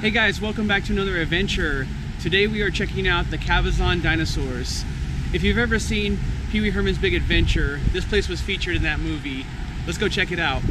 Hey guys, welcome back to another adventure. Today we are checking out the Cabazon Dinosaurs. If you've ever seen Pee Wee Herman's Big Adventure, this place was featured in that movie. Let's go check it out.